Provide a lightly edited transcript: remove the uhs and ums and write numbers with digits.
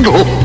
No.